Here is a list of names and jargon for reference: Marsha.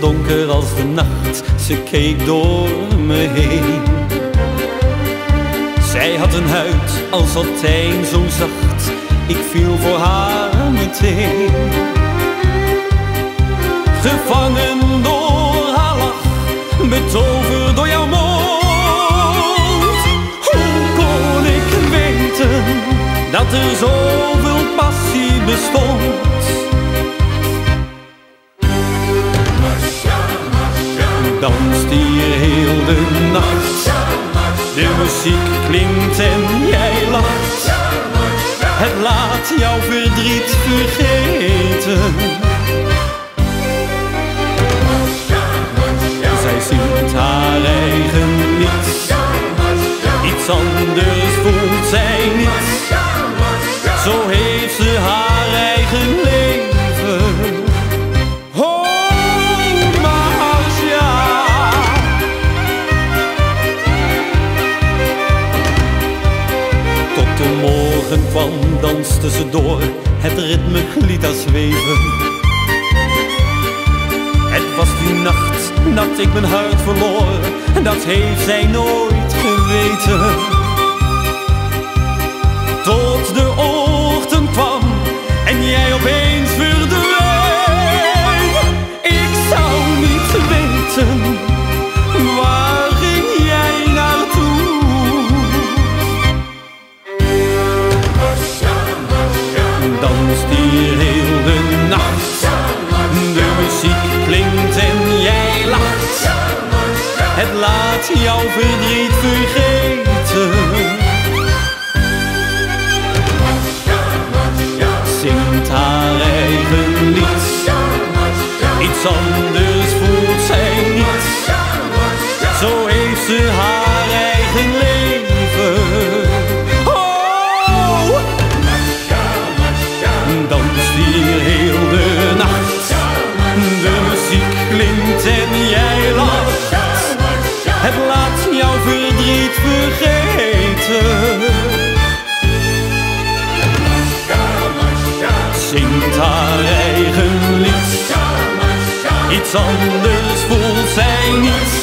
donker als de nacht, ze keek door me heen. Zij had een huid als satijn zo zacht, ik viel voor haar meteen. Gevangen door haar lach, betoverd door jouw mond. Hoe kon ik weten dat er zoveel passie bestond? Marsha, Marsha, danst hier heel de nacht. Marsha, Marsha, de muziek klinkt en jij lacht. Marsha, Marsha, het laat jouw verdriet vergeten. Anders voelt zij niet, zo heeft ze haar eigen leven. Oh, Marsha. Tot de morgen kwam, danste ze door, het ritme liet haar zweven. Het was die nacht dat ik mijn huid verloor, en dat heeft zij nooit geweten. Tot de ochtend kwam en jij opeens verdween. Ik zou niet weten, waar ging jij naartoe? Marsha, Marsha, danst hier heel de nacht. Marsha, Marsha, de muziek klinkt en jij lacht. Marsha, Marsha, het laat jouw verdriet vergeten. Zingt haar eigen lied, iets anders voelt zij niet, zo heeft ze haar eigen leven. Oh, danst hier heel de nacht, de muziek klinkt en jij lacht, het laat jouw verdriet vergeten. Zingt haar eigen lied, iets anders voelt zij niet.